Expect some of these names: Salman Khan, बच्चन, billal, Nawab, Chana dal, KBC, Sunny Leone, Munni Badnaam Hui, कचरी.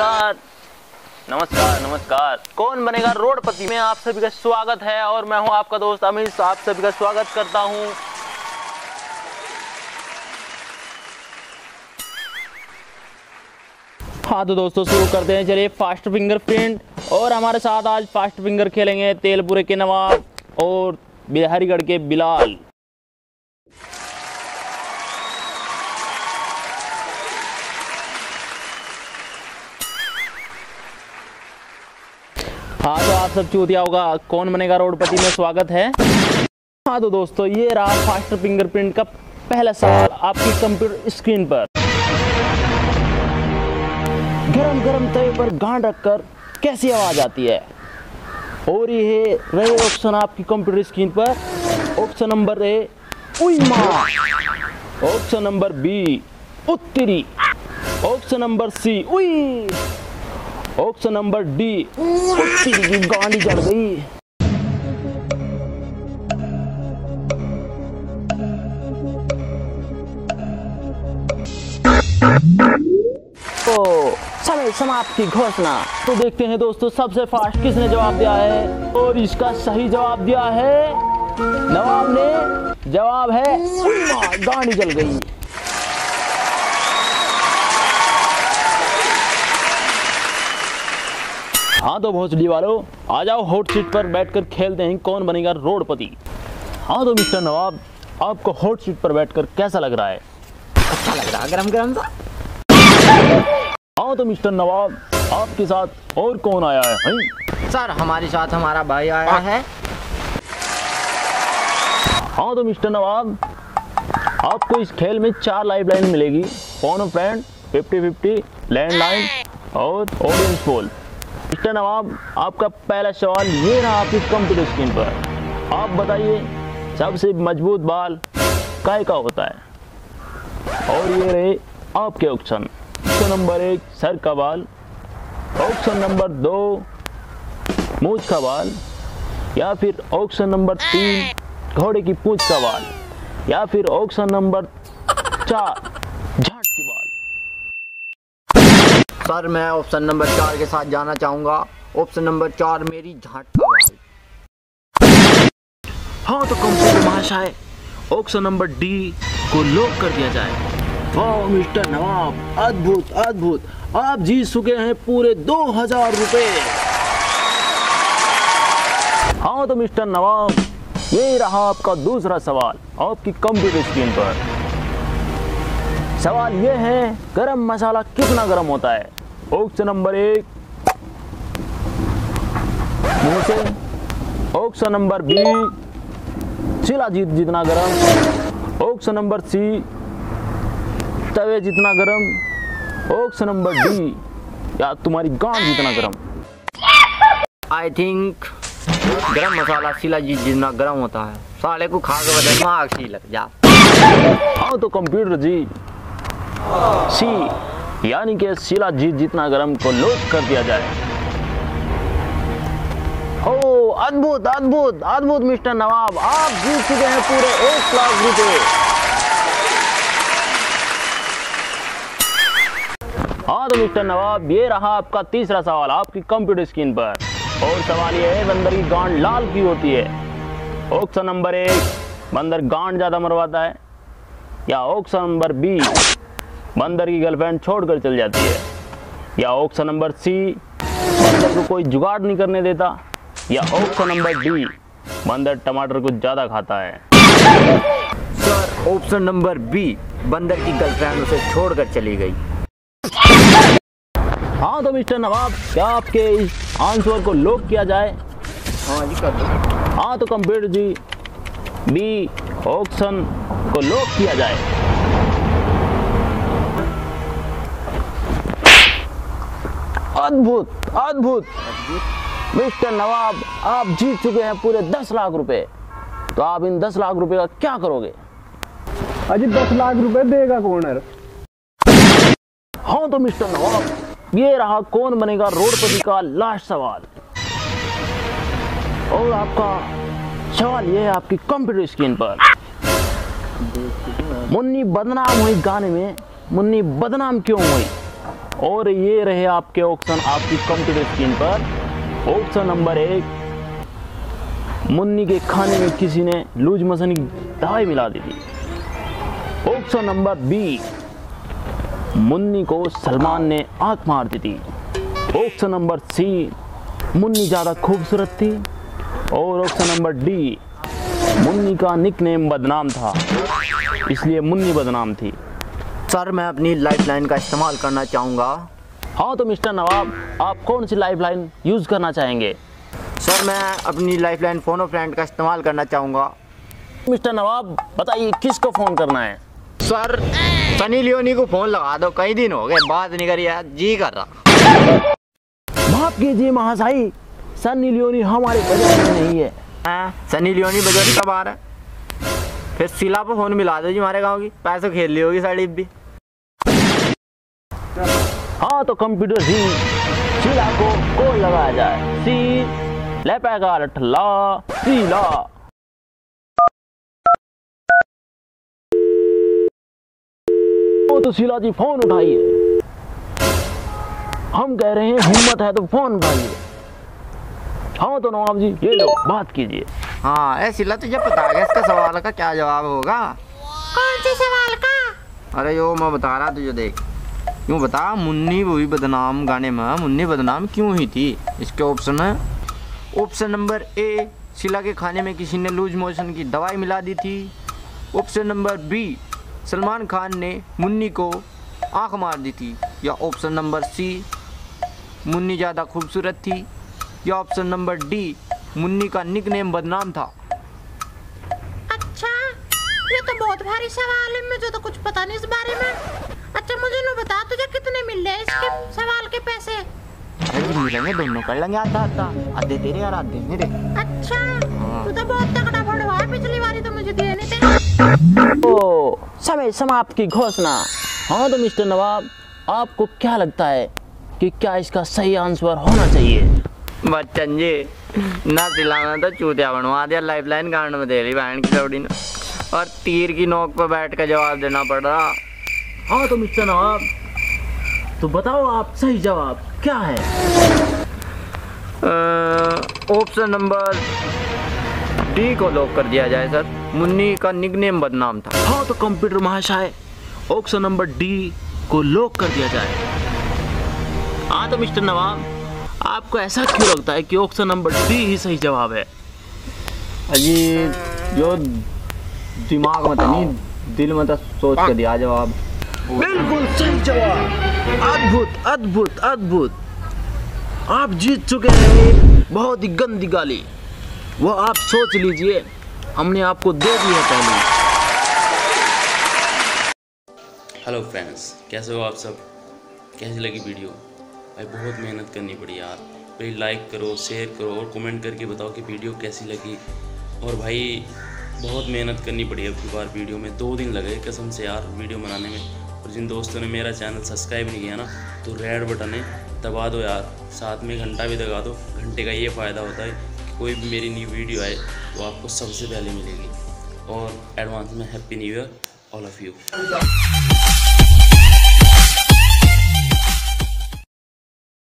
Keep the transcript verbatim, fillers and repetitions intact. नमस्कार नमस्कार नमस्कार। कौन बनेगा करोड़पति में आप सभी का स्वागत है और मैं हूं आपका दोस्त अमित। आप सभी का स्वागत करता हूं। हाँ तो दोस्तों शुरू करते हैं, चलिए फास्ट फिंगर प्रिंट। और हमारे साथ आज फास्ट फिंगर खेलेंगे तेलपुरे के नवाब और बिहारीगढ़ के बिलाल। हाँ तो आप सब चूतिया होगा, कौन बनेगा करोड़पति में स्वागत है। हाँ तो दोस्तों ये रहा फास्ट फिंगरप्रिंट का पहला सवाल आपकी कंप्यूटर स्क्रीन पर। गरम गरम तवे पर गांड रखकर कैसी आवाज आती है। और ये रहे ऑप्शन आपकी कंप्यूटर स्क्रीन पर। ऑप्शन नंबर ए उइमा, ऑप्शन नंबर बी उत्तरी, ऑप्शन नंबर सी उई, ऑप्शन नंबर डी की गांडी चढ़ गई। तो समय समाप्त की घोषणा। तो देखते हैं दोस्तों सबसे फास्ट किसने जवाब दिया है। और इसका सही जवाब दिया है नवाब ने। जवाब है गांडी चल गई। हाँ तो भोसड़ी वालों आ जाओ हॉट सीट पर बैठकर खेलते हैं कौन बनेगा करोड़पति। हाँ तो मिस्टर नवाब आपको हॉट सीट पर बैठकर कैसा लग रहा है। अच्छा लग रहा है, गरम गरम सा। हाँ तो मिस्टर नवाब आपके साथ और कौन आया है। हैं? सर हमारे साथ हमारा भाई आया है। हाँ तो मिस्टर नवाब आपको इस खेल में चार लाइफ लाइन मिलेगी। Phone friend, fifty fifty, landline और ऑडियंस पोल। मिस्टर नवाब आपका पहला सवाल ये रहा आपकी कंप्यूटर स्क्रीन पर। आप बताइए सबसे मजबूत बाल काय का होता है। और ये रहे आपके ऑप्शन। ऑप्शन नंबर एक सर का बाल, ऑप्शन नंबर दो मूंछ का बाल, या फिर ऑप्शन नंबर तीन घोड़े की पूंछ का बाल, या फिर ऑप्शन नंबर चार झाट की बाल। सर मैं ऑप्शन नंबर चार के साथ जाना चाहूंगा। ऑप्शन नंबर चार मेरी झाट का बाल। हाँ तो कंप्यूटर महाशय ऑप्शन नंबर डी को लॉक कर दिया जाए। वाह मिस्टर नवाब अद्भुत अद्भुत, आप जीत चुके हैं पूरे दो हजार रुपए। हाँ तो मिस्टर नवाब ये रहा आपका दूसरा सवाल आपकी कंप्यूटर स्क्रीन पर। सवाल ये है गरम मसाला कितना गरम होता है। ऑप्शन नंबर एक मुंह से, ऑप्शन नंबर बी चिला जीत जितना गरम, ऑप्शन नंबर सी तवे जितना गरम, ऑप्शन नंबर डी या तुम्हारी गांड जितना गरम। आई थिंक गरम मसाला शिला जीत जितना गरम होता है। साले को खा के बदल मार सी लग जा। हाँ तो कंप्यूटर जी सी यानी कि शिला जीत जितना गरम को लॉक कर दिया जाए। ओ अद्भुत अद्भुत अद्भुत मिस्टर नवाब आप जीत चुके हैं पूरे एक लाख रुपए। हाँ तो मिस्टर नवाब ये रहा आपका तीसरा सवाल आपकी कंप्यूटर स्क्रीन पर। और सवाल ये है बंदर की गांड लाल की होती है। ऑप्शन नंबर एक बंदर गांड ज्यादा मरवाता है, या ऑप्शन नंबर बी बंदर की गर्लफ्रेंड छोड़कर चल जाती है, या ऑप्शन नंबर सी बंदर को कोई जुगाड़ नहीं करने देता, या ऑप्शन नंबर डी बंदर टमाटर को ज़्यादा खाता है। सर ऑप्शन नंबर बी बंदर की गर्लफ्रेंड उसे छोड़कर चली गई। हाँ तो मिस्टर नवाब क्या आपके इस आंसर को लॉक किया जाए। हाँ जी कर दो। हाँ तो कंप्यूटर जी बी ऑप्शन को लॉक किया जाए। अद्भुत अद्भुत मिस्टर नवाब आप जीत चुके हैं पूरे दस लाख रुपए। तो आप इन दस लाख रुपए का क्या करोगे। अजी दस लाख रुपए देगा कौनर। हाँ तो मिस्टर नवाब ये रहा कौन बनेगा करोड़पति का लास्ट सवाल। और आपका सवाल ये है आपकी कंप्यूटर स्क्रीन पर। मुन्नी बदनाम हुई गाने में मुन्नी बदनाम क्यों हुई। और ये रहे आपके ऑप्शन आपकी कंप्यूटर स्क्रीन पर। ऑप्शन नंबर एक, मुन्नी के खाने में किसी ने लूज मोशन की दवाई मिला दी थी। ऑप्शन नंबर बी, मुन्नी को सलमान ने आंख मार दी थी। ऑप्शन नंबर सी, मुन्नी ज़्यादा खूबसूरत थी। और ऑप्शन नंबर डी, मुन्नी का निकनेम बदनाम था इसलिए मुन्नी बदनाम थी। सर, मैं अपनी लाइफलाइन का इस्तेमाल करना चाहूँगा। हाँ तो मिस्टर नवाब, आप कौन सी लाइफलाइन यूज़ करना चाहेंगे? सर, मैं अपनी लाइफलाइन फ़ोन फ्रेंड का इस्तेमाल करना चाहूँगा। मिस्टर नवाब, बताइए किसको फ़ोन करना है? सर, सनी लियोनी को फ़ोन लगा दो, कई दिन हो गए बात नहीं करी है, जी कर रहा। माफ कीजिए महाशाही, सनी लियोनी हमारे बजट में नहीं है। आ, सनी लियोनी बजट कब आ रहा है? फिर सिला पर फ़ोन मिला दो जी, हमारे गाँव की पैसों खेल ली होगी साड़ी भी। हाँ तो कंप्यूटर सी शीला को कोड लगाया जाए। सी लपेगा ठल्ला शीला। वो तो शीला जी फोन उठाइए, हम कह रहे हैं हिम्मत है तो फोन उठाइए। हाँ तो नवाब जी ये लो, बात कीजिए। हाँ ऐ शीला, तुझे पता है इसका सवाल का क्या जवाब होगा? कौन से सवाल का? अरे यो मैं बता रहा तुझे, देख क्यों बता। मुन्नी हुई बदनाम गाने में मुन्नी बदनाम क्यों हुई थी? इसके ऑप्शन है, ऑप्शन नंबर ए, शीला के खाने में किसी ने लूज मोशन की दवाई मिला दी थी। Option number B, Salman Khan ने मुन्नी को आंख मार दी थी। या ऑप्शन नंबर सी, मुन्नी ज़्यादा खूबसूरत थी। या ऑप्शन नंबर डी, मुन्नी का निकनेम बदनाम था। अच्छा, ये तो बहुत भारी सवाल है, मुझे तो कुछ पता नहीं इस बारे में। अच्छा मुझे ना बता, तुझे कितने मिल रहे इसके सवाल के पैसे? मिलेंगे, दोनों कर लेंगे, आधा आधा, आधे तेरे और आधे मेरे। अच्छा तू तो बहुत तगड़ा फड़वा है, पिछली बारी तो मुझे दिए नहीं तेरे। ओ समय समाप्त की घोषणा। हाँ तो मिस्टर नवाब, आपको क्या लगता है कि क्या इसका सही आंसर होना चाहिए? बच्चन जी ना दिलाना तो चूतिया बनवा दिया, लाइफ लाइन कांड में दे रही बहन की चौड़ी ने, और तीर की नोक पर बैठ कर जवाब देना पड़ रहा। हाँ तो मिस्टर नवाब, तो बताओ आप सही जवाब क्या है? ऑप्शन नंबर डी को लॉक कर दिया जाए सर, मुन्नी का निकनेम बदनाम था। हाँ तो कंप्यूटर महाशय, ऑप्शन नंबर डी को लॉक कर दिया जाए। हाँ तो मिस्टर नवाब, आपको ऐसा क्यों लगता है कि ऑप्शन नंबर डी ही सही जवाब है? अजी जो दिमाग में था नहीं, दिल में था, सोच कर दिया जवाब। बिल्कुल सही जवाब, अद्भुत अद्भुत अद्भुत। आप जीत चुके हैं बहुत ही गंदी गाली, वो आप सोच लीजिए हमने आपको दे दी है पहले। हेलो फ्रेंड्स, कैसे हो आप सब? कैसी लगी वीडियो? भाई बहुत मेहनत करनी पड़ी यार। प्लीज़ लाइक करो, शेयर करो और कमेंट करके बताओ कि वीडियो कैसी लगी। और भाई बहुत मेहनत करनी पड़ी अब की बार वीडियो में, दो दिन लगे कसम से यार वीडियो बनाने में। और जिन दोस्तों ने मेरा चैनल सब्सक्राइब नहीं किया ना, तो रेड बटन है दबा दो यार, साथ में घंटा भी दबा दो। घंटे का ये फ़ायदा होता है कि कोई भी मेरी न्यू वीडियो आए तो आपको सबसे पहले मिलेगी। और एडवांस में happy new year all of you.